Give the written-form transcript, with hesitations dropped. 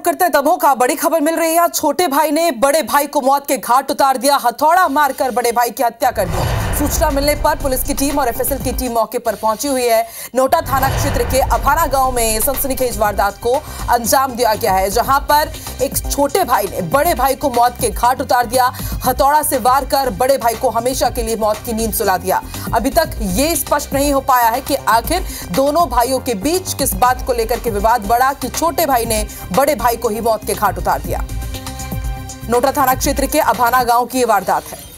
रुख करते हैं दमोह का। बड़ी खबर मिल रही है, छोटे भाई ने बड़े भाई को मौत के घाट उतार दिया। हथौड़ा मारकर बड़े भाई की हत्या कर दी। सूचना मिलने पर पुलिस की टीम और एफएसएल की टीम मौके पर पहुंची हुई है। नोटा थाना क्षेत्र के अभाना गांव में सनसनीखेज वारदात को अंजाम दिया गया है, जहां पर एक छोटे भाई ने बड़े भाई को मौत के घाट उतार दिया। हथौड़ा से वार कर बड़े भाई को हमेशा के लिए मौत की नींद सुला दिया। अभी तक ये स्पष्ट नहीं हो पाया है कि आखिर दोनों भाइयों के बीच किस बात को लेकर के विवाद बढ़ा कि छोटे भाई ने बड़े भाई को ही मौत के घाट उतार दिया। नोटा थाना क्षेत्र के अभाना गांव की ये वारदात है।